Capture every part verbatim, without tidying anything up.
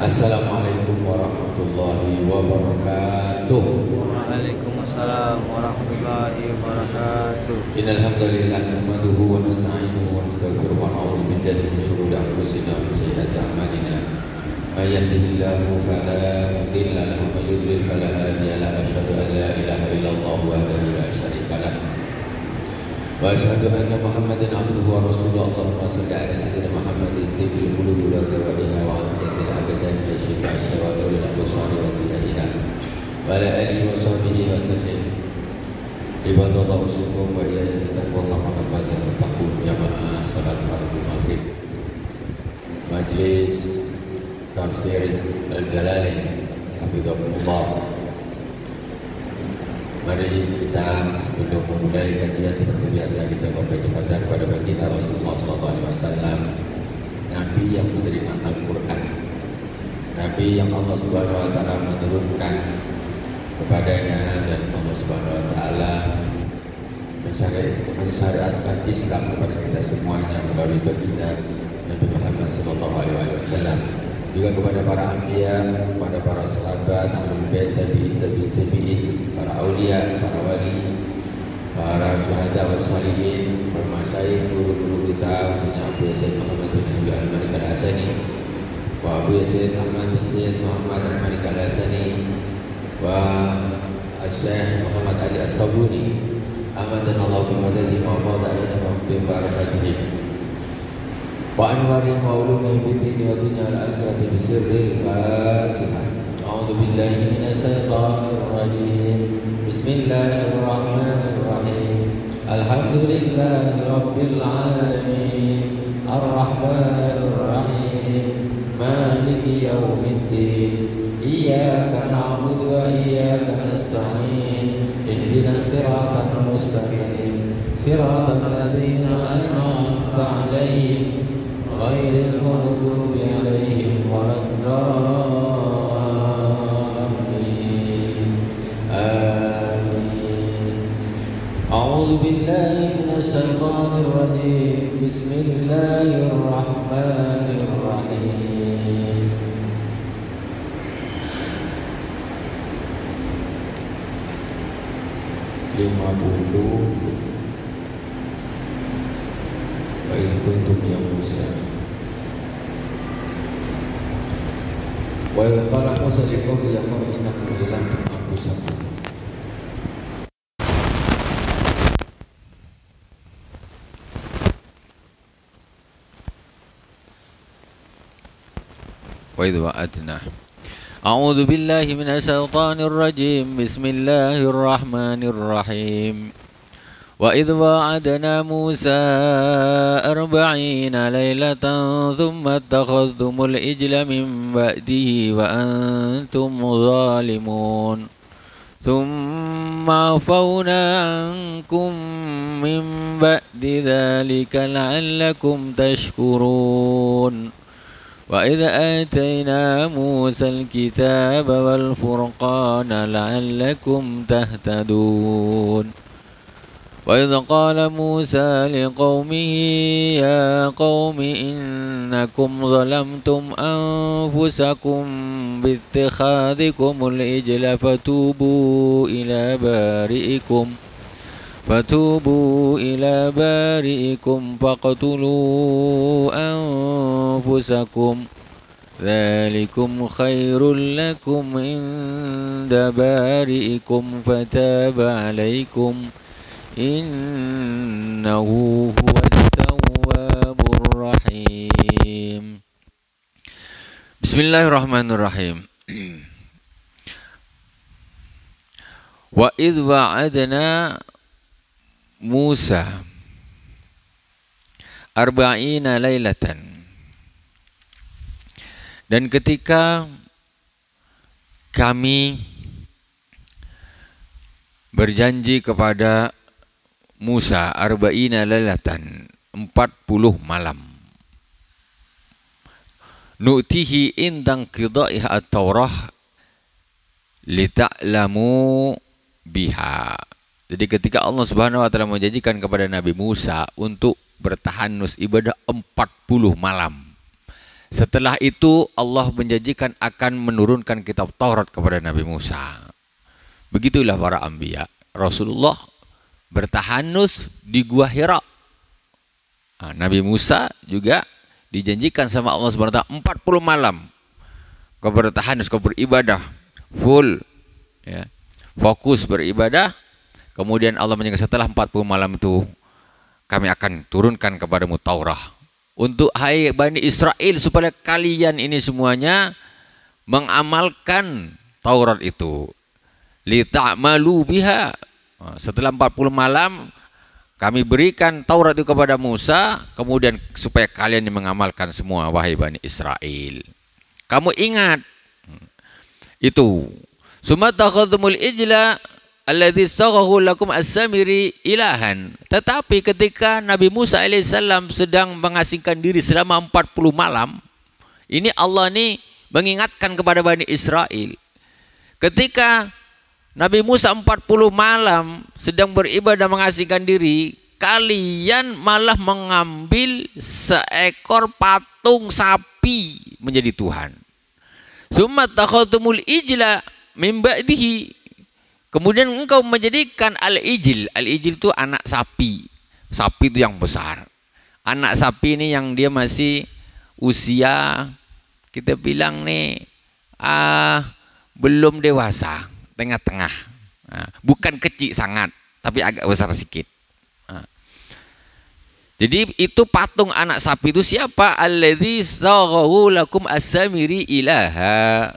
Assalamualaikum warahmatullahi wabarakatuh. Waalaikumsalam warahmatullahi wabarakatuh. Innal hamdalillah nahmaduhu wa nasta'inuhu wa nastaghfiruhu wa na'udzu billahi min shururi anfusina wa min sayyi'ati a'malina. May yahdihillahu fala mudilla lahu wa may yudlil fala hadiya lahu. Asyhadu an la ilaha illallah wahdahu la syarika lah. Wa asyhadu anna Muhammadan abduhu wa rasuluhu. Allahumma salli ala sayyidina Muhammadin tabi'il qulubi wa tawadiha wa Majelis Tafsir Al-Jalalain Hafizahullah. Mari kita sebelum memulai kajian seperti biasa kita berdoa kepada baginda Rasulullah shallallahu alaihi wasallam, Nabi yang menerima Al-Quran, Nabi yang Allah Subhanahu Wa Taala menurunkan kepadanya, dan Allah Subhanahu Wa Taala mensyariatkan Islam kepada kita semuanya melalui baginda Nabi Muhammad Sallallahu Alaihi Wasallam, juga kepada para anbiya, kepada para sahabat, ahlul bait, tabi'in, tabi'in, tabi'in, para aulia, para wali, para syuhada wassalihin, para masyayikh, guru-guru kita, khususnya Abu Sayyid Muhammad bin Abdul Malik Al-Hasani, wa Abu Sayyid Ahmad bin Sayyid Muhammad Al-Malik Al-Hasani, wa Syekh Muhammad Ali As-Sabuni, amanallahu bimadadi ma'afad alina ma'afad barakatih. Wa anwari maulumi bidini wa dunia al-asrati bisirri al-fatihah. A'udhu billahi minasyaitanir rajim. Bismillahirrahmanirrahim. Alhamdulillahi rabbil alamin. Ar-Rahmanirrahim. Maliki yaumiddin. Iyaka na'budu wa iyaka nasta'in. Ihdinas siratal mustaqim. Siratal ladzina an'amta 'alaihim. غير المغضوب عليهم ولا الضالين آمين. أعوذ بالله من الشيطان الرجيم. بسم الله الرحمن الرحيم. lima puluh untuk yang Musa. Wa qala Musa li qawmihi ya qawmi innakum lan tu'abudu. Wa idh wa'adna. A'udzu billahi minasy syaithanir rajim. Bismillahirrahmanirrahim. Wa idh wa'adna Musa arba'ina laylatan thumma attakhadhtumul ijla min ba'dihi wa antum zalimun. Thumma afawna ankum min ba'di dhalika la'allakum tashkurun. Wa idh atayna Musa al-kitaba wal-furqana la'allakum tahtadun. وإذ قال موسى لقومه يا قوم إنكم ظلمتم أنفسكم باتخاذكم العجل فتوبوا إلى بارئكم فتوبوا إلى بارئكم فاقتلوا أنفسكم ذلكم خير لكم عند بارئكم فتاب عليكم innahu huwat tawwabur rahim. Bismillahirrahmanirrahim. Wa idh wa'adna Musa arba'ina lailatan, dan ketika kami berjanji kepada Musa arba'ina lailatan, empat puluh malam. Nu'tihi indang qida'ih at-Taurah lita'lamu biha. Jadi ketika Allah Subhanahu Wa Taala menjanjikan kepada Nabi Musa untuk bertahanus ibadah empat puluh malam, Setelah itu Allah menjanjikan akan menurunkan kitab Taurat kepada Nabi Musa. Begitulah para anbiya. Rasulullah bertahanus di Gua Hira. Nah, Nabi Musa juga dijanjikan sama Allah subhanahu wa taala empat puluh malam. Kau bertahanus, kau beribadah full, ya, fokus beribadah. Kemudian Allah menjanjikan setelah empat puluh malam itu kami akan turunkan kepadamu Taurat. Untuk hai Bani Israil, supaya kalian ini semuanya mengamalkan Taurat itu. Lita'malu biha. Setelah empat puluh malam kami berikan Taurat itu kepada Musa, kemudian supaya kalian mengamalkan semua, wahai Bani Israil. Kamu ingat itu. Summa takhadhumul ijla alladzi saghahu lakum as-Samiri ilahan. Tetapi ketika Nabi Musa alaihissalam sedang mengasingkan diri selama empat puluh malam, ini Allah ini mengingatkan kepada Bani Israil. Ketika Nabi Musa empat puluh malam sedang beribadah mengasingkan diri, kalian malah mengambil seekor patung sapi menjadi Tuhan. Summa takhadhumul ijla min ba'dihi. Kemudian engkau menjadikan al-ijil. Al-ijil itu anak sapi. Sapi itu yang besar. Anak sapi ini yang dia masih usia, kita bilang nih, ah, belum dewasa. Tengah-tengah. Nah, bukan kecil sangat, tapi agak besar sedikit. Nah. Jadi itu patung anak sapi itu siapa? Alladzi saghahu lakum as-Samiri ilaha.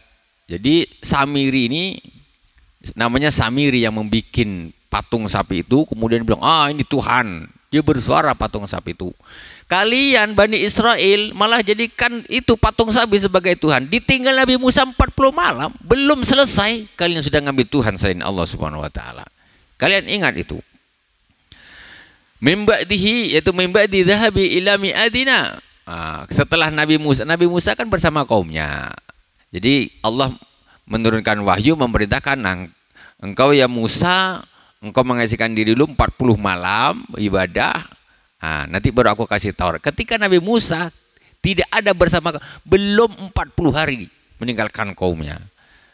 Jadi Samiri ini namanya Samiri yang membuat patung sapi itu, kemudian bilang, ah ini Tuhan. Dia bersuara patung sapi itu. Kalian Bani Israil malah jadikan itu patung sapi sebagai Tuhan. Ditinggal Nabi Musa empat puluh malam, belum selesai, kalian sudah ngambil Tuhan selain Allah subhanahu wa ta'ala. Kalian ingat itu. Mimba'dihi, yaitu mimba'di dhahabi ila mi'adina. Setelah Nabi Musa, Nabi Musa kan bersama kaumnya. Jadi Allah menurunkan wahyu memerintahkan, engkau ya Musa, engkau mengasingkan diri lu empat puluh malam ibadah, nah, nanti baru aku kasih Taurat. Ketika Nabi Musa tidak ada bersama, belum empat puluh hari meninggalkan kaumnya.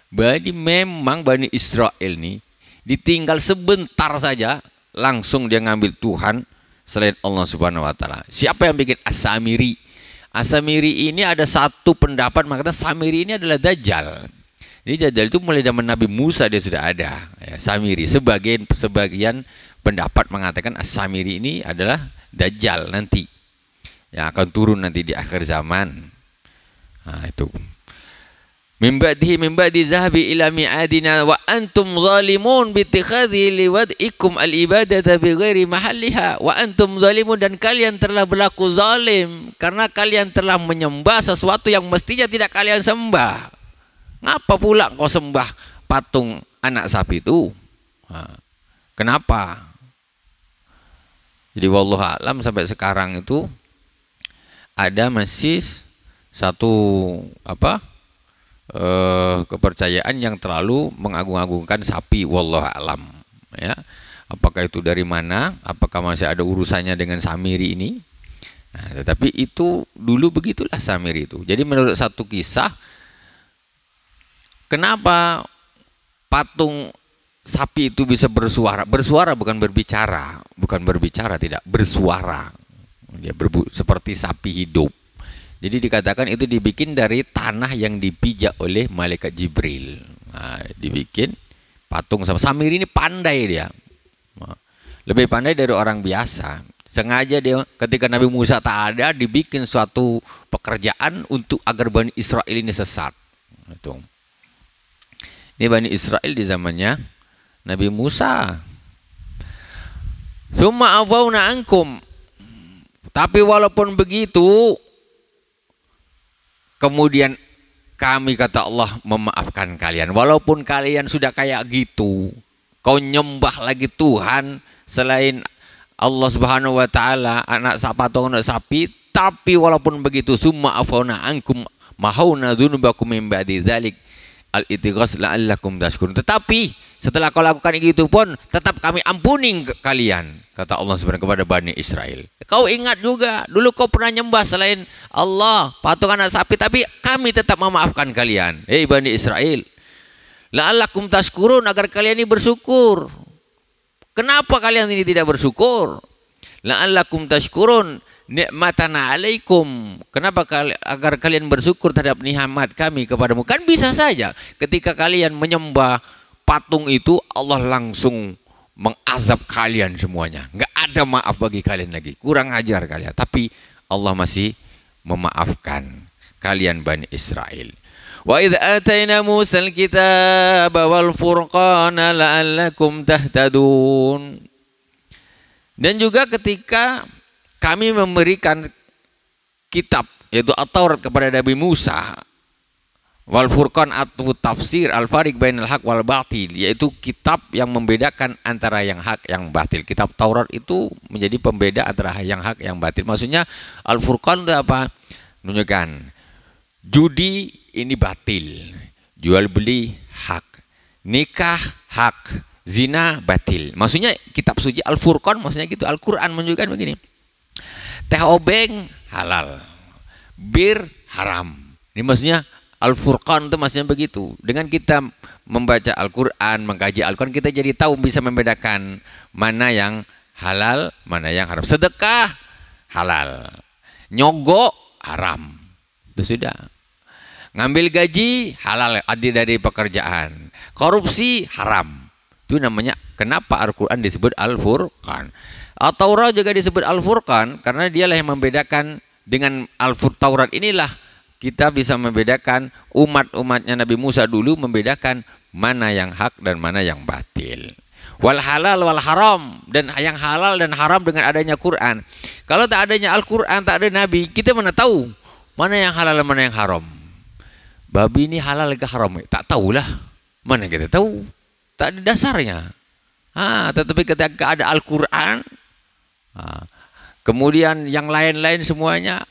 Jadi memang Bani Israil nih ditinggal sebentar saja langsung dia ngambil Tuhan selain Allah subhanahu wa ta'ala. Siapa yang bikin As-Samiri? As-Samiri ini ada satu pendapat makanya Samiri ini adalah Dajjal. Jadi Dajjal itu mulai zaman Nabi Musa dia sudah ada, ya, Samiri. Sebagian sebagian pendapat mengatakan As-Samiri ini adalah Dajjal nanti yang akan turun nanti di akhir zaman. Nah, itu. Mimba'dihi mimba'di zahabi ila mi'adina wa antum zalimun bitikhadhi liwad'ikum al-ibadata bighairi mahalliha wa antum zalimun, dan kalian telah berlaku zalim karena kalian telah menyembah sesuatu yang mestinya tidak kalian sembah. Ngapa pula kau sembah patung anak sapi itu? Nah, kenapa? Jadi wallahu alam sampai sekarang itu ada masih satu apa eh, kepercayaan yang terlalu mengagung-agungkan sapi, wallahu alam. Ya, apakah itu dari mana? Apakah masih ada urusannya dengan Samiri ini? Nah, tetapi itu dulu begitulah Samiri itu. Jadi menurut satu kisah, kenapa patung sapi itu bisa bersuara? Bersuara bukan berbicara, bukan berbicara tidak, bersuara. Dia berbu seperti sapi hidup. Jadi dikatakan itu dibikin dari tanah yang dipijak oleh malaikat Jibril. Nah, dibikin patung sama Samiri ini pandai dia. Lebih pandai dari orang biasa. Sengaja dia ketika Nabi Musa tak ada dibikin suatu pekerjaan untuk agar Bani Israil ini sesat. Itu. Ini Bani Israil di zamannya Nabi Musa. Summa afawna ankum. Tapi walaupun begitu, kemudian kami kata Allah memaafkan kalian. Walaupun kalian sudah kayak gitu, kau nyembah lagi Tuhan selain Allah subhanahu wa ta'ala, anak sapi atau anak sapi. Tapi walaupun begitu, summa afawna ankum mahauna dhunubakum min ba'di dzalik. Al-ittighas la'allakum tashkurun. Tetapi setelah kau lakukan itu pun tetap kami ampuni kalian. Kata Allah sebenarnya kepada Bani Israil, kau ingat juga, dulu kau pernah nyembah selain Allah, patung anak sapi, tapi kami tetap memaafkan kalian. Hei Bani Israil, la'allakum tashkurun, agar kalian ini bersyukur. Kenapa kalian ini tidak bersyukur? La'allakum tashkurun, nikmatana alaikum. Kenapa kal agar kalian bersyukur terhadap nikmat kami kepadamu? Kan bisa saja ketika kalian menyembah patung itu, Allah langsung mengazab kalian semuanya, nggak ada maaf bagi kalian lagi, kurang ajar kalian. Tapi Allah masih memaafkan kalian Bani Israil. Wa idh ataina Musa al-kitaba wal furqana la'allakum tahtadun. Dan juga ketika kami memberikan kitab yaitu at-Taurt kepada Nabi Musa, wal Furqan atau tafsir al-fariq bainal haq wal batil, yaitu kitab yang membedakan antara yang hak yang batil. Kitab Taurat itu menjadi pembeda antara yang hak yang batil. Maksudnya al-Furqan itu apa? Menunjukkan judi ini batil, jual beli hak, nikah hak, zina batil. Maksudnya kitab suci al-Furqan maksudnya gitu. Al-Quran menunjukkan begini, teh obeng halal, bir haram. Ini maksudnya Al-Furqan itu maksudnya begitu. Dengan kita membaca Al-Quran, mengkaji Al-Quran, kita jadi tahu bisa membedakan mana yang halal, mana yang haram. Sedekah halal, nyogok haram, itu sudah. Ngambil gaji halal adil dari pekerjaan, korupsi haram. Itu namanya kenapa Al-Quran disebut Al-Furqan. At-Taurat juga disebut Al-Furqan karena dialah yang membedakan. Dengan Al-Taurat inilah kita bisa membedakan umat-umatnya Nabi Musa dulu, membedakan mana yang hak dan mana yang batil. Wal halal wal haram, dan yang halal dan haram dengan adanya Quran. Kalau tak adanya Al-Quran, tak ada Nabi, kita mana tahu mana yang halal dan mana yang haram. Babi ini halal ke haram? Tak tahulah. Mana kita tahu? Tak ada dasarnya. Ah, tetapi ketika ada Al-Quran, ah, kemudian yang lain-lain semuanya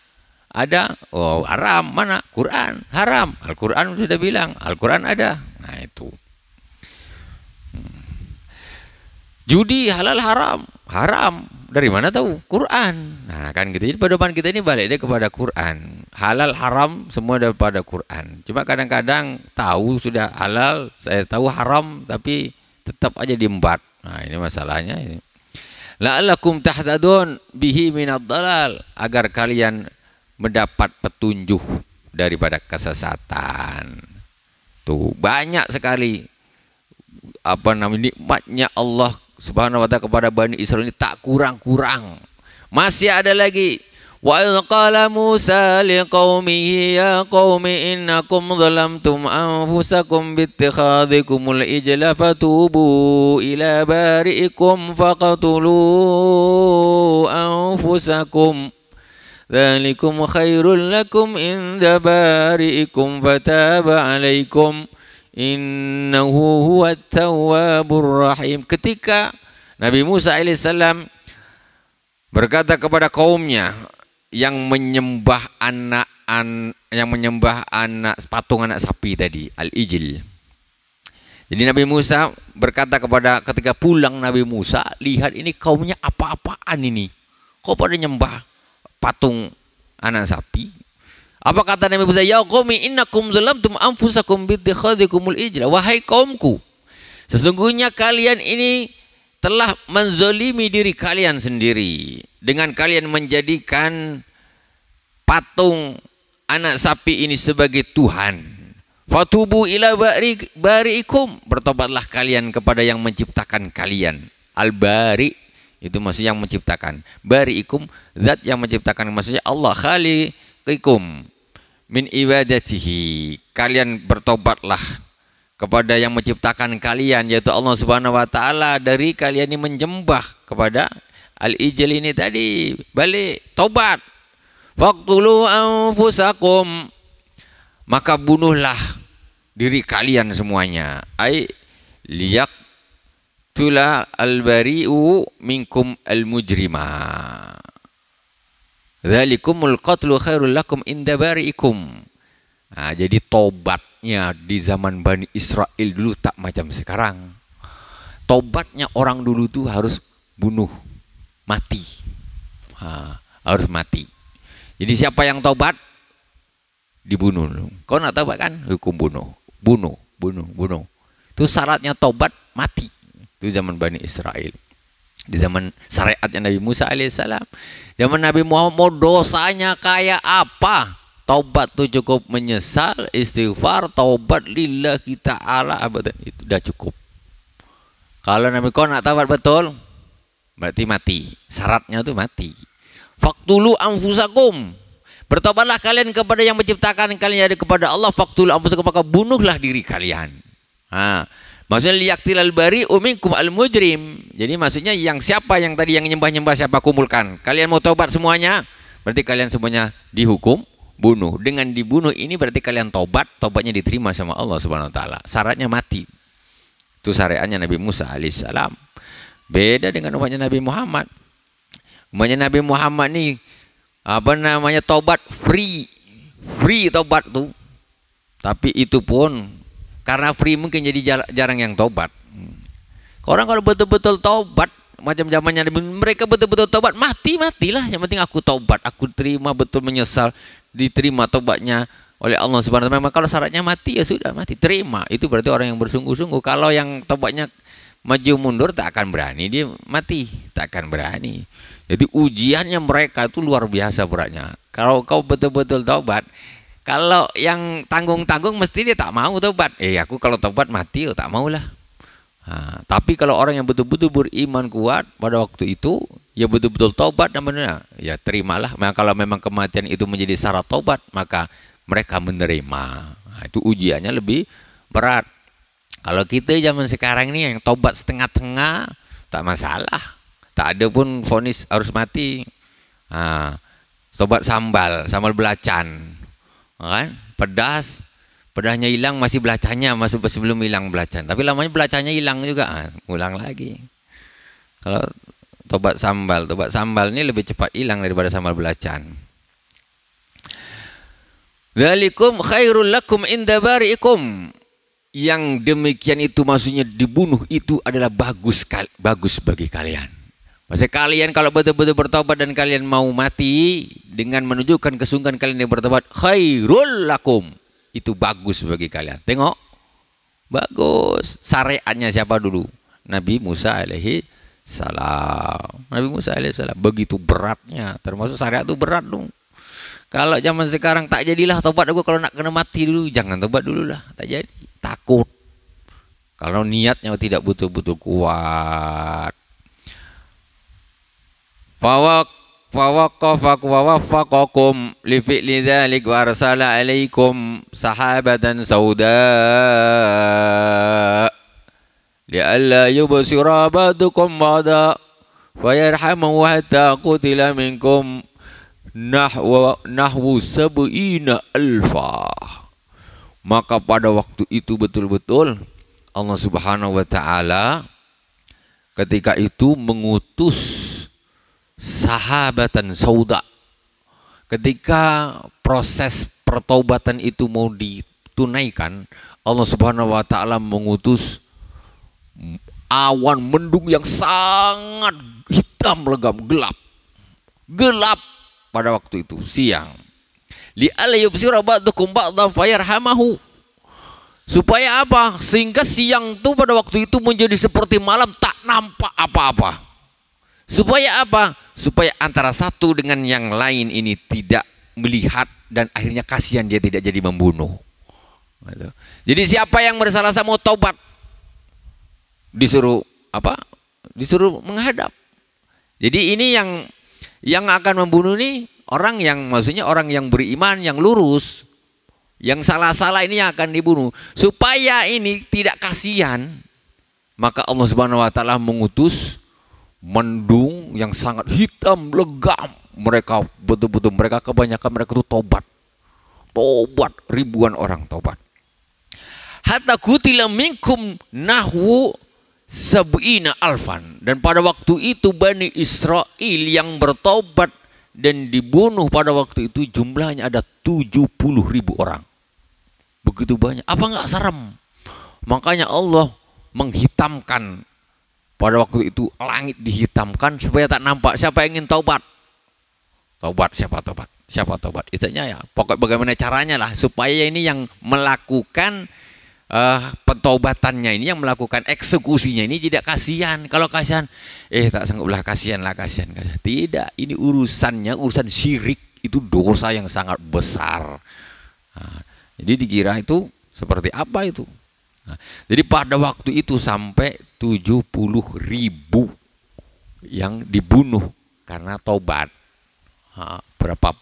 ada, oh haram, mana Quran haram, Al-Quran sudah bilang, Al-Quran ada. Nah itu hmm. judi halal haram, haram dari mana tahu? Quran. Nah kan gitu, jadi pedoman kita ini balik deh kepada Quran. Halal haram semua daripada Quran. Cuma kadang-kadang tahu sudah halal, saya tahu haram, tapi tetap aja diembat. Nah ini masalahnya ini. La'allakum tahtadun bihi minad dalal, agar kalian mendapat petunjuk daripada kesesatan. Tuh banyak sekali apa namanya nikmatnya Allah Subhanahu wa taala kepada Bani Israil ini, tak kurang-kurang. Masih ada lagi. Wa idh qala Musa liqaumihi ya qaumi innakum zalamtum anfusakum biittikhadikumul ijla fatubu ila bari'ikum faqatulu anfusakum dzalikum khairul lakum inda bari'ikum fataba 'alaikum innahu huwat tawwabur rahim. Ketika Nabi Musa alaihissalam berkata kepada kaumnya yang menyembah anak an, yang menyembah anak patung anak sapi tadi, al-ijil. Jadi Nabi Musa berkata kepada, ketika pulang Nabi Musa, lihat ini kaumnya apa-apaan ini, kok pada nyembah patung anak sapi. Apa kata Nabi Musa? Ya qaumi innakum zalamtum anfusakum bittikhadikumul ijla. Wahai kaumku, sesungguhnya kalian ini telah menzalimi diri kalian sendiri dengan kalian menjadikan patung anak sapi ini sebagai tuhan. Fatubu ila bari'ikum, bertobatlah kalian kepada yang menciptakan kalian. Al-bari' itu maksudnya yang menciptakan. Bari'ikum, zat yang menciptakan, maksudnya Allah. Khaliqikum min ibadatihi, kalian bertobatlah kepada yang menciptakan kalian, yaitu Allah Subhanahu wa taala, dari kalian ini menjembah kepada al-ijil ini tadi. Balik, tobat. Faqtulu anfusakum, maka bunuhlah diri kalian semuanya. Ai liyak Tula al-bari'u minkum al-mujrima. Dzalikumul qatlu khairul lakum inda bari'ikum. Nah, jadi tobatnya di zaman Bani Israil dulu tak macam sekarang. Tobatnya orang dulu tuh harus bunuh mati, ha, harus mati. Jadi siapa yang taubat dibunuh. Kau nak taubat kan? Hukum bunuh, bunuh, bunuh, bunuh. Itu syaratnya taubat mati. Itu zaman Bani Israil. Di zaman syariatnya Nabi Musa alaihissalam. Zaman Nabi Muhammad dosanya kayak apa? Taubat tuh cukup menyesal, istighfar, taubat lillahi ta'ala. Itu udah cukup. Kalau Nabi kau nak taubat betul, berarti mati. Syaratnya tuh mati. Faqtulu anfusakum. Bertobatlah kalian kepada yang menciptakan kalian, dari kepada Allah. Faqtulu anfusakum, maka bunuhlah diri kalian. Nah, maksudnya liyaqtilal bari'u minkum al-mujrim. Jadi maksudnya yang siapa yang tadi yang nyembah-nyembah siapa, kumpulkan. Kalian mau tobat semuanya, berarti kalian semuanya dihukum bunuh. Dengan dibunuh ini berarti kalian tobat, tobatnya diterima sama Allah Subhanahu wa taala. Syaratnya mati. Itu syariatnya Nabi Musa alaihissalam. Beda dengan umatnya Nabi Muhammad. Umatnya Nabi Muhammad nih apa namanya tobat free, free tobat tuh. Tapi itu pun karena free mungkin jadi jarang yang tobat. Orang kalau betul-betul tobat macam zamannya mereka betul-betul tobat, mati matilah. Yang penting aku tobat, aku terima betul, menyesal, diterima tobatnya oleh Allah Subhanahu wa taala. Kalau syaratnya mati, ya sudah mati, terima. Itu berarti orang yang bersungguh-sungguh. Kalau yang tobatnya maju mundur, tak akan berani, dia mati, tak akan berani. Jadi ujiannya mereka itu luar biasa beratnya. Kalau kau betul-betul tobat, kalau yang tanggung-tanggung mesti dia tak mau tobat. Eh aku kalau tobat mati, oh, tak maulah. Nah, tapi kalau orang yang betul-betul beriman kuat pada waktu itu, ya betul-betul tobat namanya, ya terimalah. Maka kalau memang kematian itu menjadi syarat tobat, maka mereka menerima. Nah, itu ujiannya lebih berat. Kalau kita zaman sekarang ini yang tobat setengah-tengah, tak masalah. Tak ada pun vonis harus mati. Nah, tobat sambal, sambal belacan. Kan? Pedas, pedasnya hilang, masih belacannya, masih belum hilang belacan. Tapi lamanya belacannya hilang juga, ulang lagi. Kalau tobat sambal, tobat sambal ini lebih cepat hilang daripada sambal belacan. Dzalikum khairul lakum inda bari'ikum. Yang demikian itu maksudnya dibunuh itu adalah bagus, bagus bagi kalian. Maksudnya kalian kalau betul-betul bertobat dan kalian mau mati dengan menunjukkan kesungguhan kalian yang bertobat, khairul lakum, itu bagus bagi kalian. Tengok, bagus. Syariatnya siapa dulu? Nabi Musa alaihi salam. Nabi Musa alaihi salam. Begitu beratnya, termasuk syariat itu berat dong. Kalau zaman sekarang tak jadilah tobat aku, kalau nak kena mati dulu, jangan tobat dulu lah, tak jadi. Takut. Kalau niatnya tidak betul-betul kuat. Fawak fawaqafak wawafaqakum li fi'li dzalik wa arsala alaikum sahabatan sauda li'alla yubsira ba'dukum ba'da wa yarhamu hatta qutila minkum nahwa nahwu sab'ina alfa. Maka pada waktu itu betul-betul Allah Subhanahu wa taala ketika itu mengutus sahabatan sauda. Ketika proses pertobatan itu mau ditunaikan, Allah Subhanahu wa taala mengutus awan mendung yang sangat hitam legam, gelap. Gelap pada waktu itu siang. Li'alla yubsira ba'dukum ba'dan fayarhamahu. Supaya apa? Sehingga siang itu pada waktu itu menjadi seperti malam, tak nampak apa-apa. Supaya apa? Supaya antara satu dengan yang lain ini tidak melihat dan akhirnya kasihan dia tidak jadi membunuh. Jadi siapa yang bersalah sama taubat disuruh apa? Disuruh menghadap. Jadi ini yang yang akan membunuh ini orang yang maksudnya orang yang beriman, yang lurus. Yang salah-salah ini yang akan dibunuh. Supaya ini tidak kasihan, maka Allah Subhanahu wa taala mengutus mendung yang sangat hitam legam. Mereka betul-betul mereka kebanyakan mereka itu tobat, tobat ribuan orang tobat. Hatta qutila minkum nahwu sab'ina alfan. Dan pada waktu itu Bani Israil yang bertobat dan dibunuh pada waktu itu jumlahnya ada tujuh puluh ribu orang. Begitu banyak. Apa nggak serem? Makanya Allah menghitamkan Pada waktu itu langit dihitamkan supaya tak nampak siapa yang ingin taubat. Taubat siapa taubat? Siapa taubat? Istilahnya ya, pokoknya bagaimana caranya lah supaya ini yang melakukan uh, pentaubatannya ini, yang melakukan eksekusinya ini tidak kasihan. Kalau kasihan, eh tak sangguplah kasihan lah kasihan. Tidak, ini urusannya urusan syirik, itu dosa yang sangat besar. Nah, jadi dikira itu seperti apa itu? Nah, jadi pada waktu itu sampai tujuh puluh ribu yang dibunuh karena taubat. Nah, berapa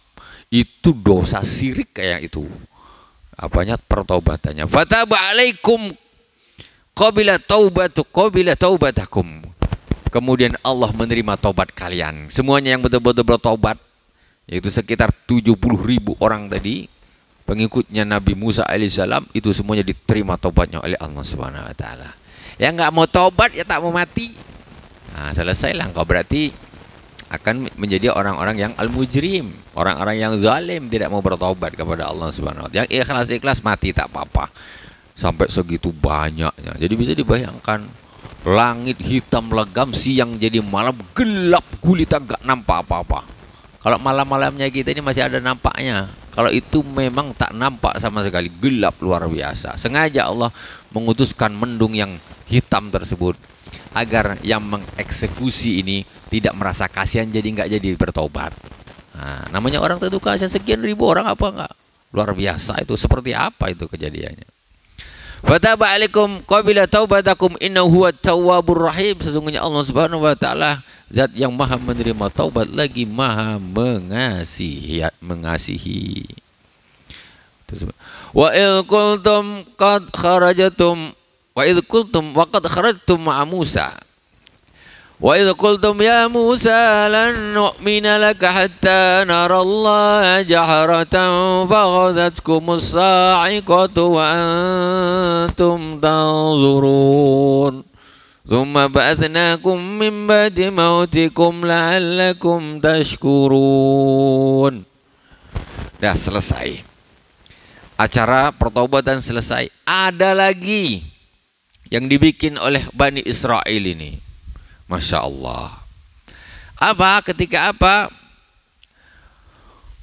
itu dosa syirik kayak itu apanya pertaubatannya. Fataba alaikum qabila taubatu qabila taubatakum. Kemudian Allah menerima taubat kalian semuanya yang betul-betul bertaubat, yaitu sekitar tujuh puluh ribu orang tadi pengikutnya Nabi Musa alaihissalam, itu semuanya diterima taubatnya oleh Allah Subhanahu wa taala. Yang nggak mau taubat ya tak mau mati. Nah, selesailah engkau berarti akan menjadi orang-orang yang al-mujrim, orang-orang yang zalim, tidak mau bertobat kepada Allah Subhanahu wa taala. Yang ikhlas-ikhlas mati tak apa-apa. Sampai segitu banyaknya. Jadi bisa dibayangkan langit hitam legam, siang jadi malam, gelap gulita gak nampak apa-apa. Kalau malam-malamnya kita ini masih ada nampaknya. Kalau itu memang tak nampak sama sekali, gelap luar biasa. Sengaja Allah mengutuskan mendung yang hitam tersebut agar yang mengeksekusi ini tidak merasa kasihan, jadi nggak jadi bertobat. Nah, namanya orang tentu kasihan, sekian ribu orang apa nggak? Luar biasa itu, seperti apa itu kejadiannya. Fataba alaikum qabila taubatakum innahu at-tawwabur rahim. Sesungguhnya Allah Subhanahu wa taala zat yang maha menerima taubat lagi maha mengasihi mengasihi. Wa il qultum qad kharajatum wa il qultum wa qad kharajtum ma'a Musa. Wa il qultum ya Musa lan nu'mina laka hatta nara Allah jahratan faghadhatkumus sa'iqatu wa antum tanzurun. Thumma ba'athnakum min ba'di mautikum la'allakum tashkurun. Dah selesai. Acara pertaubatan selesai. Ada lagi yang dibikin oleh Bani Israil ini. Masya Allah. Apa? Ketika apa?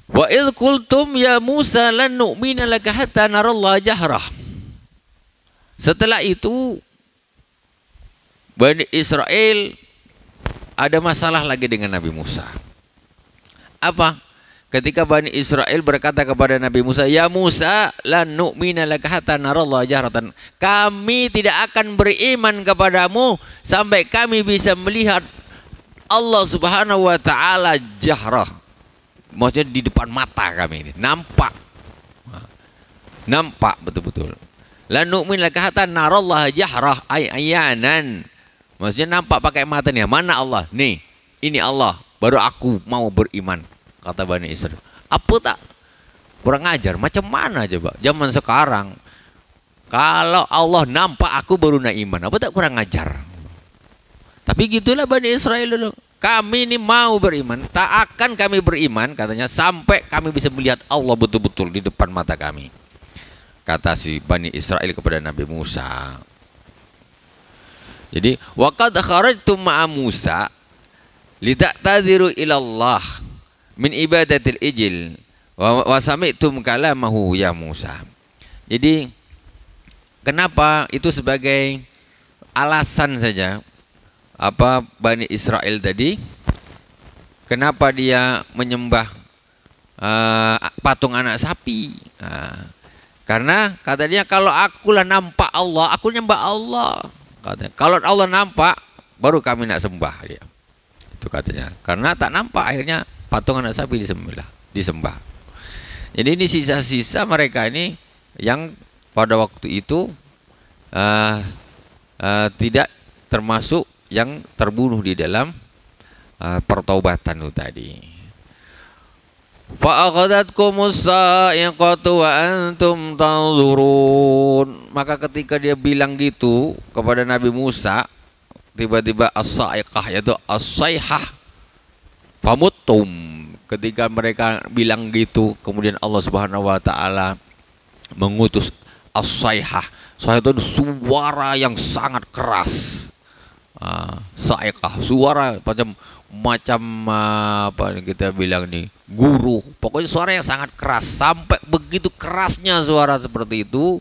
Wa idh qultum ya Musa lan nu'mina laka hatta narallaha jahrah. Setelah itu Bani Israil ada masalah lagi dengan Nabi Musa. Apa? Ketika Bani Israil berkata kepada Nabi Musa, ya Musa, lan nu'mina laka hatta narallaha jahratan. Kami tidak akan beriman kepadamu sampai kami bisa melihat Allah Subhanahu wa taala jahrah. Maksudnya di depan mata kami ini, nampak. Nampak betul-betul. Lan nu'mina laka hatta narallaha jahrah ay ayanan. Maksudnya nampak pakai matanya. Mana Allah? Nih, ini Allah. Baru aku mau beriman, kata Bani Israil. Apa tak? Kurang ajar. Macam mana coba? Zaman sekarang, kalau Allah nampak aku baru nak iman. Apa tak kurang ajar? Tapi gitulah Bani Israil dulu. Kami ini mau beriman. Tak akan kami beriman, katanya, sampai kami bisa melihat Allah betul-betul di depan mata kami. Kata si Bani Israil kepada Nabi Musa. Jadi waqad kharajtum ma'a Musa lita'tadiru ilallah min ibadatil ijil wa sami'tum kalamahu ya Musa. Jadi kenapa itu sebagai alasan saja apa Bani Israil tadi kenapa dia menyembah uh, patung anak sapi? Nah, karena katanya kalau akulah nampak Allah, aku nyembah Allah. Katanya, kalau Allah nampak, baru kami nak sembah dia. Itu katanya. Karena tak nampak, akhirnya patung anak sapi disembah. Disembah. Jadi ini sisa-sisa mereka ini yang pada waktu itu uh, uh, tidak termasuk yang terbunuh di dalam uh, pertaubatan itu tadi. Fa'aqadatkumus sa'iqatu wa antum tanzurun. Maka ketika dia bilang gitu kepada Nabi Musa, tiba-tiba as-sa'iqah, yaitu as-saihah famutum. Ketika mereka bilang gitu, kemudian Allah Subhanahu wa taala mengutus as-saihah. Saihah itu suara yang sangat keras. uh, saekah, suara macam macam uh, apa kita bilang nih, guru, pokoknya suara yang sangat keras, sampai begitu kerasnya suara seperti itu,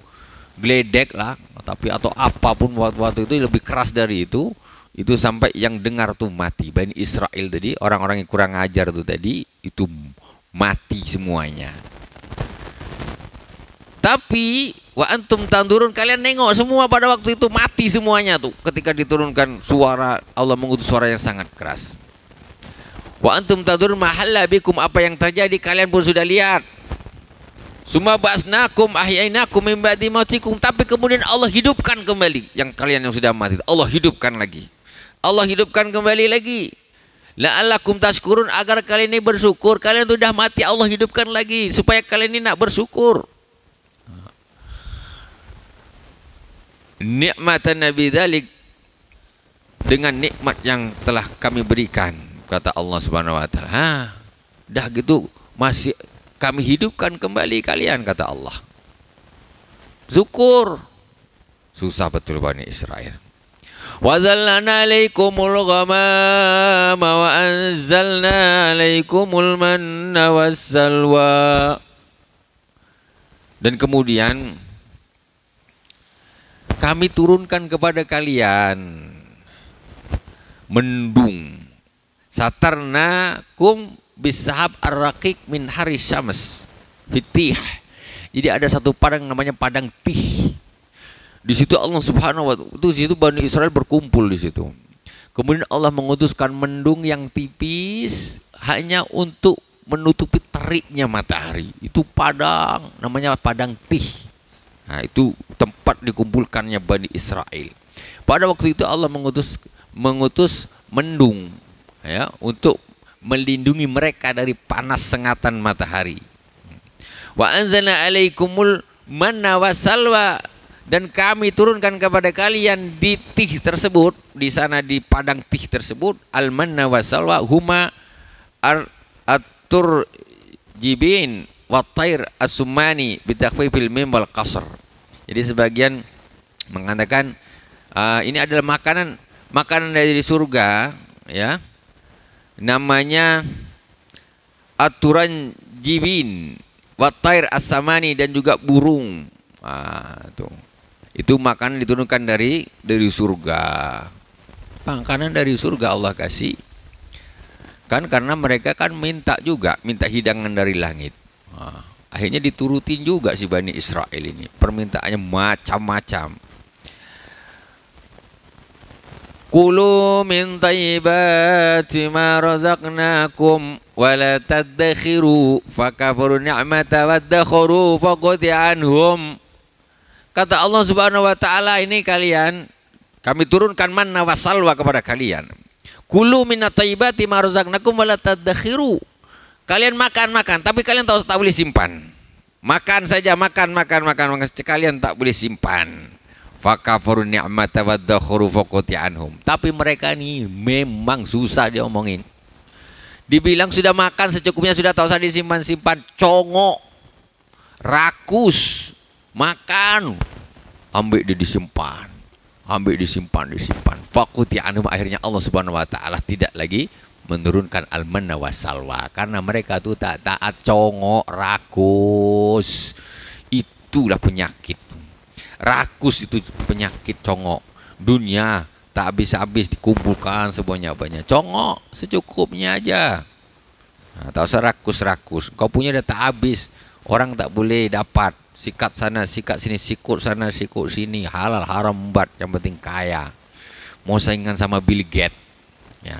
gledek lah, tapi atau apapun waktu-waktu itu lebih keras dari itu, itu sampai yang dengar tuh mati. Bani Israil tadi, orang-orang yang kurang ajar tuh tadi, itu mati semuanya. Tapi wa antum tandurun, kalian nengok semua pada waktu itu mati semuanya tuh ketika diturunkan suara Allah, mengutus suara yang sangat keras. Wa antum tandurun mahalla bikum, apa yang terjadi kalian pun sudah lihat. Summa ba'asnakum ahyainakum min ba'di mautikum, tapi kemudian Allah hidupkan kembali yang kalian yang sudah mati. Allah hidupkan lagi. Allah hidupkan kembali lagi. La'allakum tashkurun, agar kalian ini bersyukur. Kalian sudah mati, Allah hidupkan lagi supaya kalian ini nak bersyukur. Nikmatan nabi dzalik, dengan nikmat yang telah kami berikan, kata Allah Subhanahu wa taala. Ha, dah gitu masih kami hidupkan kembali kalian, kata Allah. Syukur. Susah betul Bani Israil. Wa dzallalna 'alaikumul ghamama wa anzalna 'alaikumul manna was salwa. Dan kemudian kami turunkan kepada kalian mendung, satarna kum bisahab ar-raqiq min hari syams fitih. Jadi ada satu padang namanya Padang Tih. Di situ Allah Subhanahu wa taala, di situ Bani Israil berkumpul di situ. Kemudian Allah mengutuskan mendung yang tipis hanya untuk menutupi teriknya matahari. Itu padang namanya Padang Tih. Nah, itu tempat dikumpulkannya Bani Israil. Pada waktu itu Allah mengutus mengutus mendung, ya, untuk melindungi mereka dari panas sengatan matahari. Wa anzalna 'alaikumul manna wasalwa, dan kami turunkan kepada kalian di tih tersebut, di sana di padang tih tersebut, al-manna wasalwa huma at-turjibin wattair as-sumani bitakhfifil mim wal qasr. Jadi sebagian mengatakan uh, ini adalah makanan makanan dari surga, ya. Namanya aturan jibin wattair as-samani, dan juga burung. Ah, itu. Itu makanan diturunkan dari dari surga. Makanan dari surga Allah kasih. Kan karena mereka kan minta juga, minta hidangan dari langit. Nah, akhirnya diturutin juga si Bani Israil ini, permintaannya macam-macam. Kulu min thayyibati ma razaqnakum wa la tadakhiru fakafaru ni'mata waddakhuru faquti'a anhum. Kata Allah Subhanahu wa taala, ini kalian, kami turunkan manna wa salwa kepada kalian. Kulu min thayyibati ma razaqnakum wa la tadakhiru. Kalian makan-makan, tapi kalian tak, tak boleh simpan. Makan saja, makan-makan-makan, kalian tak boleh simpan. Fakafaru ni'mata waddakhuru faqati anhum. Tapi mereka ini memang susah diomongin. Dibilang sudah makan secukupnya, sudah tak usah disimpan-simpan. Congok, rakus, makan, ambil dia disimpan, ambil disimpan, disimpan. Faqati anhum, akhirnya Allah Subhanahu wa taala tidak lagi menurunkan al-manna wasalwa karena mereka tuh tak taat, congok, rakus. Itulah penyakit. Rakus itu penyakit congok. Dunia tak habis-habis dikumpulkan sebanyak-banyak. Congok secukupnya aja. Nah, tak usah rakus-rakus. Kau punya udah tak habis, orang tak boleh dapat. Sikat sana, sikat sini, sikut sana, sikut sini. Halal haram bat, yang penting kaya. Mau saingan sama Bill Gates. Ya.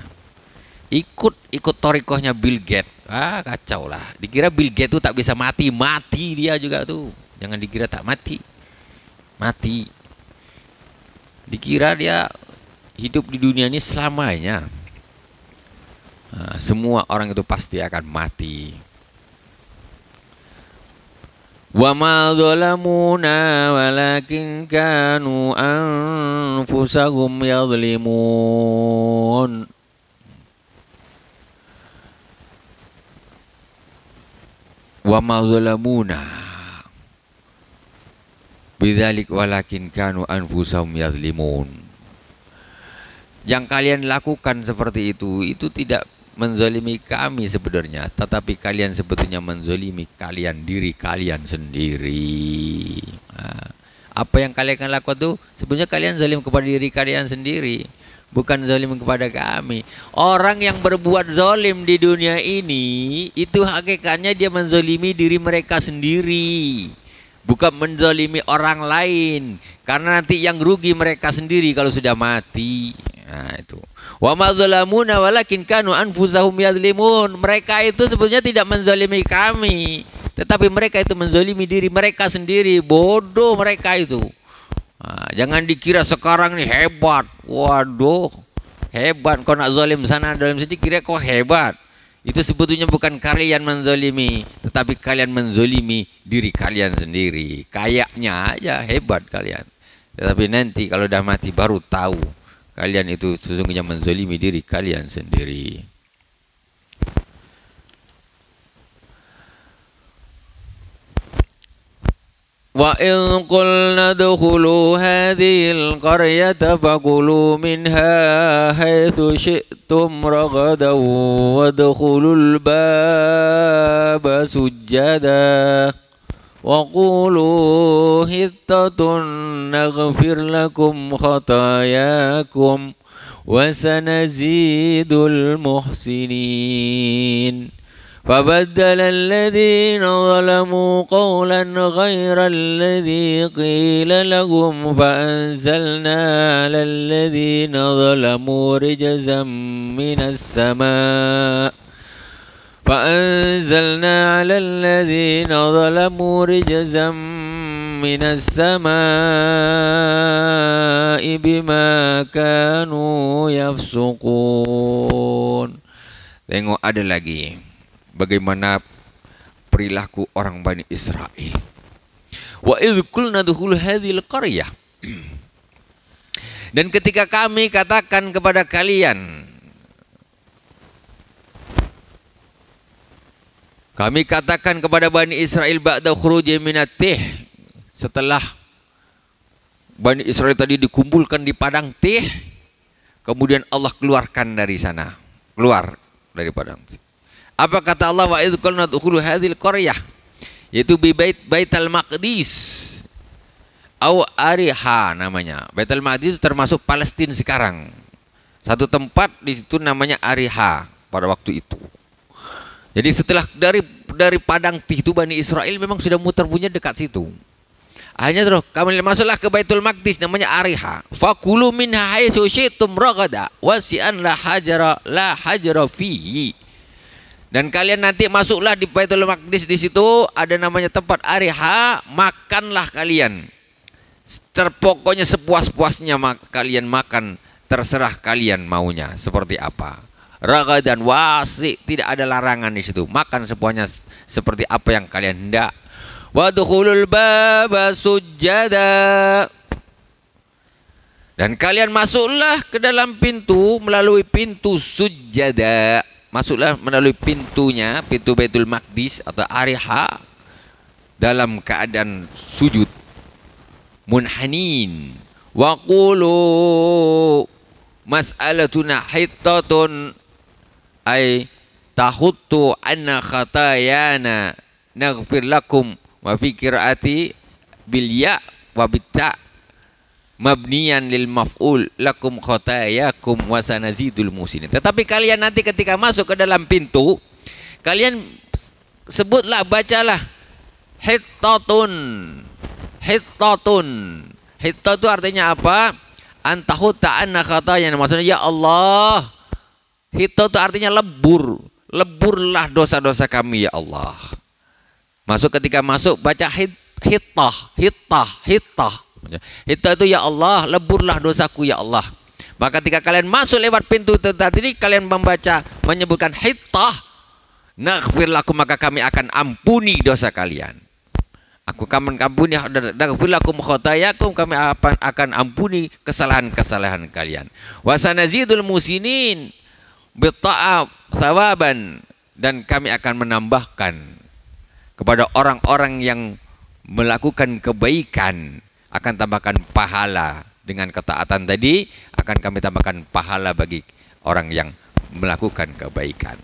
Ikut ikut torikohnya Bill Gates, ah kacau lah. Dikira Bill Gates tuh tak bisa mati, mati dia juga tuh. Jangan dikira tak mati, mati. Dikira dia hidup di dunia ini selamanya. Nah, semua orang itu pasti akan mati. Wa ma zalamuna walakin kanu anfusahum yadhlimun. Wa ma zalamuna bidzalik walakin kanu anfusahum yadhlimun. Yang kalian lakukan seperti itu, itu tidak menzalimi kami sebenarnya, tetapi kalian sebetulnya menzalimi kalian diri kalian sendiri. Nah, apa yang kalian lakukan itu sebenarnya kalian zalim kepada diri kalian sendiri, bukan zalim kepada kami. Orang yang berbuat zalim di dunia ini, itu hakikatnya dia menzalimi diri mereka sendiri, bukan menzalimi orang lain, karena nanti yang rugi mereka sendiri kalau sudah mati. Nah, itu wa madzalamuna walakin kanu anfusahum yadzlimun. Mereka itu sebetulnya tidak menzalimi kami, tetapi mereka itu menzalimi diri mereka sendiri. Bodoh mereka itu. Nah, jangan dikira sekarang nih hebat, waduh hebat, kau nak zalim sana dalam sini kira kau hebat. Itu sebetulnya bukan kalian menzalimi, tetapi kalian menzalimi diri kalian sendiri. Kayaknya aja hebat kalian, tetapi nanti kalau dah mati baru tahu kalian itu sesungguhnya menzalimi diri kalian sendiri. Wa in qulna dukhulu hadhil qaryata faqulu minha haythu syi'tum ragadan wadkhulul baba sujjadan wa qulu hittatun naghfir lakum khatayakum wa sanazidul muhsinin. فبدل الذين ظلموا قولا غير الذي قيل لهم فأنزلنا على الذين ظلموا رجزا من السماء فأنزلنا على الذين ظلموا رجزا من السماء بما كانوا يفسقون. Tengok ada lagi. Bagaimana perilaku orang Bani Israil. Wa idh qulna udkhulu hadhil qaryah. Dan ketika kami katakan kepada kalian, kami katakan kepada Bani Israil ba'da khuruji minat Tih, setelah Bani Israil tadi dikumpulkan di Padang Tih, kemudian Allah keluarkan dari sana, keluar dari Padang Tih. Apa kata Allah? Wa idh qulna udkhulu hadhil qaryah, yaitu bi bait Baitul Maqdis atau Ariha namanya. Baitul Maqdis itu termasuk Palestina sekarang. Satu tempat di situ namanya Ariha pada waktu itu. Jadi setelah dari dari Padang Tih itu Bani Israil memang sudah muternya dekat situ. Hanya terus kami masuklah ke Baitul Maqdis namanya Ariha. Fakulu min haitsu syi'tum ragada wasi'an la hajara la hajara fihi. Dan kalian nanti masuklah di Baitul Maqdis, di situ ada namanya tempat Ariha, makanlah kalian. Terpokoknya sepuas-puasnya kalian makan, terserah kalian maunya seperti apa. Raga dan wasi, tidak ada larangan di situ. Makan sepuasnya seperti apa yang kalian hendak. Wadkhulul baba sujjada. Dan kalian masuklah ke dalam pintu melalui pintu sujjada. Masuklah melalui pintunya, pintu Baitul Maqdis atau Ariha, dalam keadaan sujud munhanin. Wa qulu mas'alatuna hittatun ay tahuttu anna khatayana naghfir lakum wa fi qiraati bil ya wa bit ta mabniyan lil maf'ul lakum khotayakum wasanazidul muhsinin. Tetapi kalian nanti ketika masuk ke dalam pintu, kalian sebutlah, bacalah hittatun. Hittatun. Hitta itu artinya apa? Antahu ta'anna khatayana. Maksudnya ya Allah, hitta itu artinya lebur. Leburlah dosa-dosa kami ya Allah. Masuk ketika masuk baca hit, hittah, hittah, hittah. Hitta itu ya Allah, leburlah dosaku ya Allah. Maka ketika kalian masuk lewat pintu tadi, kalian membaca menyebutkan hittah naghfir lakum, maka kami akan ampuni dosa kalian. Aku akan ampuni naghfir lakum khotayakum, kami akan ampuni kesalahan-kesalahan kalian. Wa sanazidul muhsinin bitta'ab thawaban, dan kami akan menambahkan kepada orang-orang yang melakukan kebaikan akan tambahkan pahala dengan ketaatan tadi, akan kami tambahkan pahala bagi orang yang melakukan kebaikan.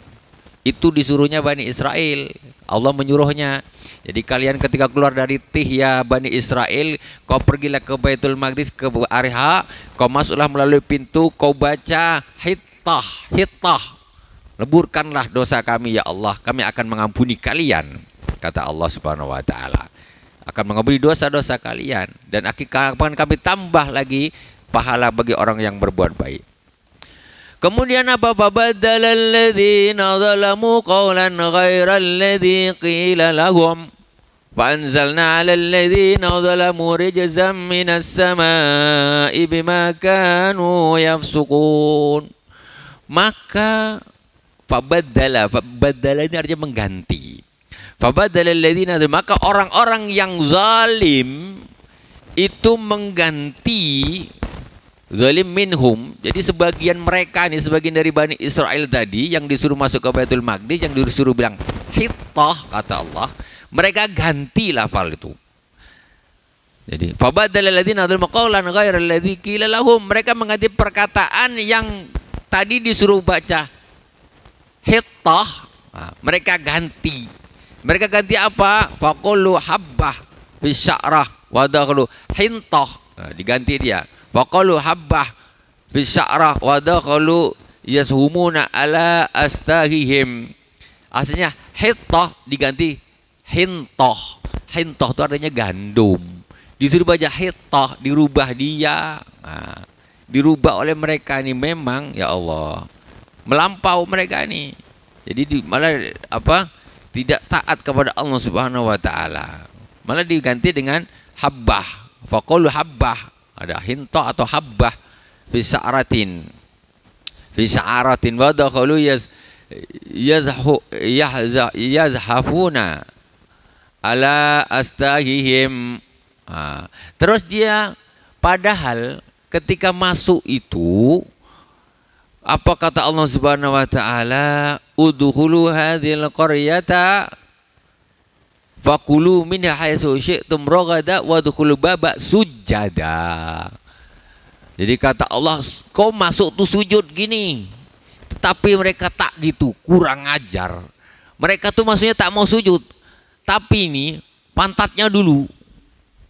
Itu disuruhnya Bani Israil, Allah menyuruhnya. Jadi kalian ketika keluar dari Tih, ya Bani Israil, kau pergilah ke Baitul Maqdis, ke Ariha, kau masuklah melalui pintu, kau baca hittah, hittah, leburkanlah dosa kami ya Allah, kami akan mengampuni kalian, kata Allah Subhanahu wa Ta'ala. Akan mengampuni dosa-dosa kalian, dan akan kami tambah lagi pahala bagi orang yang berbuat baik. Kemudian apa? Fabadalalladzina zalamu qawlan ghairal ladzi qila lahum fanzalna 'alalladzina zalamu rijzam minas samaa'i bima kanu yafsukun. Maka fabadala, fabadala ini artinya mengganti. Maka orang-orang yang zalim itu mengganti zalim minhum. Jadi sebagian mereka nih, sebagian dari Bani Israil tadi yang disuruh masuk ke Baitul Maqdis, yang disuruh bilang hittah, kata Allah, mereka ganti lafal itu. Jadi mereka mengganti perkataan yang tadi disuruh baca hittah, mereka ganti. Mereka ganti apa? Faqulu habbah fi sya'rah wa dakhlu hintah. Nah, diganti dia. Faqulu habbah fi sya'rah wa dakhlu yashumuna ala astahihim. Aslinya hintah diganti hintah. Hintah itu artinya gandum. Disuruh baca hintah, dirubah dia. Nah, dirubah oleh mereka ini memang ya Allah. Melampau mereka ini. Jadi di, malah apa? Tidak taat kepada Allah Subhanahu wa Ta'ala, malah diganti dengan habbah. Faqulu habbah, ada hintah atau habbah fi sya'ratin, fi sya'ratin wa dakhalu yaz yazhu yahza yazhafuna ala astahihim. Nah, terus dia padahal ketika masuk itu apa kata Allah Subhanahu wa Ta'ala? Udkhulu hadzal qaryata fakulu min haitsu syi'tum ragada wadkhulu baba sujada. Jadi kata Allah, kau masuk tuh sujud gini. Tapi mereka tak gitu, kurang ajar. Mereka tuh maksudnya tak mau sujud. Tapi ini pantatnya dulu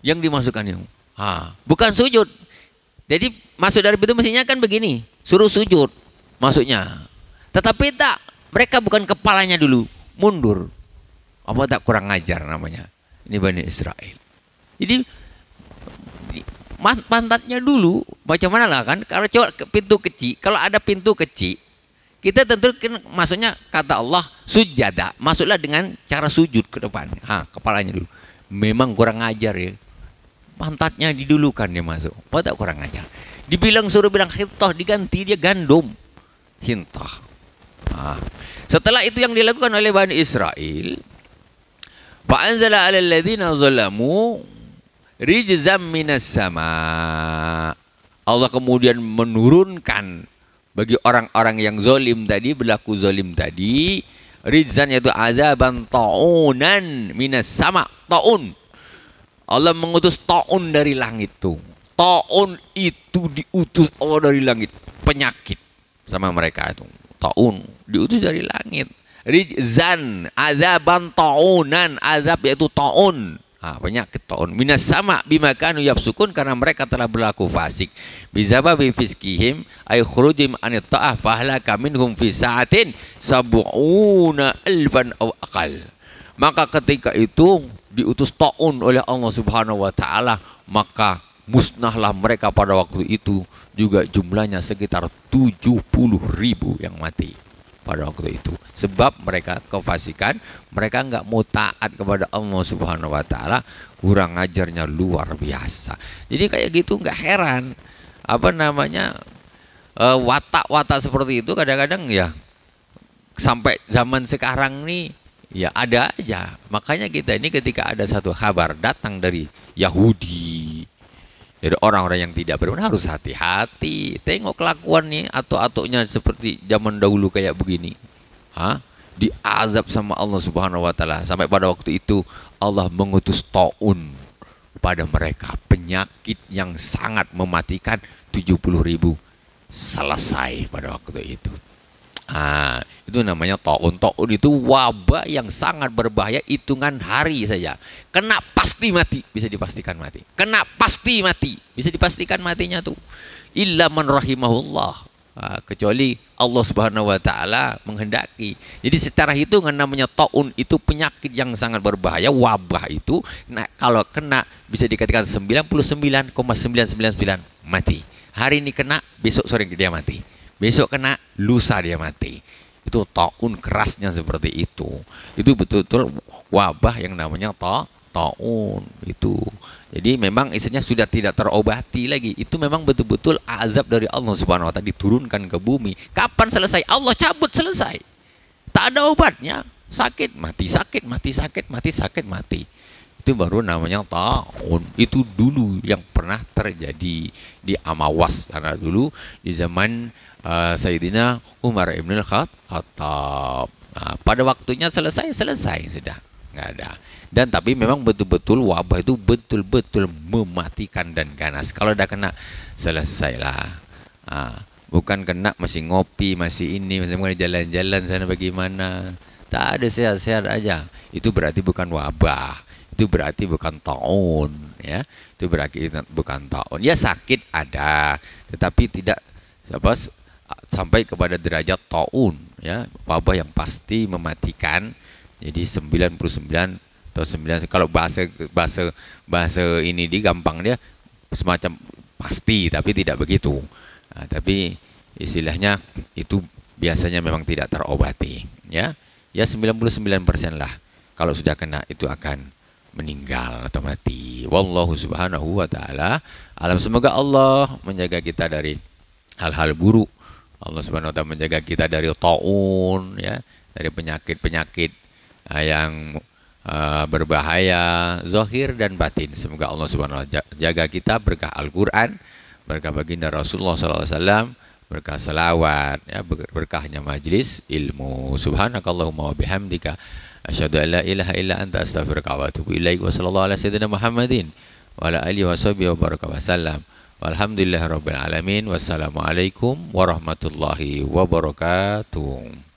yang dimasukkannya. Ha, bukan sujud. Jadi masuk dari pintu mestinya kan begini, suruh sujud maksudnya. Tetapi tak, mereka bukan kepalanya dulu, mundur. Apa tak kurang ajar namanya? Ini Bani Israil. Jadi pantatnya dulu, bagaimana lah kan? Kalau coba ke pintu kecil, kalau ada pintu kecil, kita tentu maksudnya kata Allah sujada, masuklah dengan cara sujud ke depan. Ha, kepalanya dulu. Memang kurang ajar ya. Pantatnya didulukan dia masuk. Apa tak kurang ajar? Dibilang suruh bilang hintah, diganti dia gandum. Hintah. Nah, setelah itu yang dilakukan oleh Bani Israil. Fa anzala 'alal ladzina zalamu rijzam minas sama. Allah kemudian menurunkan bagi orang-orang yang zalim tadi, berlaku zalim tadi, rijzan yaitu azaban ta'unan minas sama. Ta'un, Allah mengutus ta'un dari langit tuh. Ta'un itu diutus Allah dari langit. Penyakit sama mereka itu. Ta'un diutus dari langit. Rizan, azaban ta'unan, azab yaitu ta'un. Ah, penyakit ta'un. Minas sama bima kanu yafsukun, karena mereka telah berlaku fasik. Bisababi fiskihim ay khurujim anit ta'ah fahlaka minhum fi sa'atin sab'una alfan aw aqal. Maka ketika itu diutus ta'un oleh Allah Subhanahu wa Ta'ala, maka musnahlah mereka pada waktu itu juga, jumlahnya sekitar tujuh puluh ribu yang mati pada waktu itu. Sebab mereka kefasikan, mereka nggak mau taat kepada Allah Subhanahu wa Ta'ala, kurang ajarnya luar biasa. Jadi kayak gitu nggak heran apa namanya watak-watak seperti itu kadang-kadang ya sampai zaman sekarang nih. Ya ada aja. Makanya kita ini ketika ada satu kabar datang dari Yahudi, jadi orang-orang yang tidak beriman harus hati-hati. Tengok kelakuan nih, atuk-atuknya seperti zaman dahulu kayak begini. Hah? Diazab sama Allah Subhanahu wa Ta'ala. Sampai pada waktu itu Allah mengutus ta'un pada mereka, penyakit yang sangat mematikan, tujuh puluh ribu selesai pada waktu itu. Ah, itu namanya ta'un. Ta'un itu wabah yang sangat berbahaya, hitungan hari saja. Kena pasti mati, bisa dipastikan mati. Kena pasti mati, bisa dipastikan matinya tuh. Illa man rahimahullah. Ah, kecuali Allah Subhanahu wa taala menghendaki. Jadi secara hitungan namanya ta'un itu penyakit yang sangat berbahaya, wabah itu. Nah, kalau kena bisa dikatakan sembilan puluh sembilan koma sembilan sembilan sembilan mati. Hari ini kena, besok sore dia mati. Besok kena, lusa dia mati. Itu ta'un, kerasnya seperti itu. Itu betul-betul wabah yang namanya ta, ta'un itu. Jadi memang isinya sudah tidak terobati lagi. Itu memang betul-betul azab dari Allah Subhanahu wa taala diturunkan ke bumi. Kapan selesai? Allah cabut, selesai. Tak ada obatnya. Sakit mati, sakit mati, sakit mati, sakit mati. Itu baru namanya ta'un. Itu dulu yang pernah terjadi di Amawas sana dulu di zaman Uh, Sayidina Umar Ibnul Khattab. Nah, pada waktunya selesai, selesai sudah, nggak ada. Dan tapi memang betul-betul wabah itu betul-betul mematikan dan ganas. Kalau udah kena, selesailah. Nah, bukan kena masih ngopi, masih ini, masih jalan-jalan sana bagaimana? Tak ada, sehat-sehat aja. Itu berarti bukan wabah. Itu berarti bukan ta'un, ya. Itu berarti bukan ta'un. Ya sakit ada, tetapi tidak apa sampai kepada derajat ta'un, ya, wabah yang pasti mematikan. Jadi sembilan puluh sembilan atau sembilan, kalau bahasa bahasa bahasa ini di gampang dia semacam pasti tapi tidak begitu. Nah, tapi istilahnya itu biasanya memang tidak terobati, ya. Ya sembilan puluh sembilan persen lah kalau sudah kena itu akan meninggal atau mati. Wallahu subhanahu wa taala alam. Semoga Allah menjaga kita dari hal-hal buruk. Allah Subhanahu wa taala menjaga kita dari ta'un, ya, dari penyakit-penyakit yang uh, berbahaya zahir dan batin. Semoga Allah Subhanahu wa taala jaga kita berkah Al-Qur'an, berkah baginda Rasulullah sallallahu alaihi wasallam, berkah selawat, ya, berkahnya majelis ilmu. Subhanakallahumma wa bihamdika asyhadu an la ilaha illa anta astaghfiruka wa atubu ilaik. Wa sallallahu ala sayyidina Muhammadin wa ala alihi washabihi wa baraka wasallam. Alhamdulillahirabbil alamin. Wassalamualaikum warahmatullahi wabarakatuh.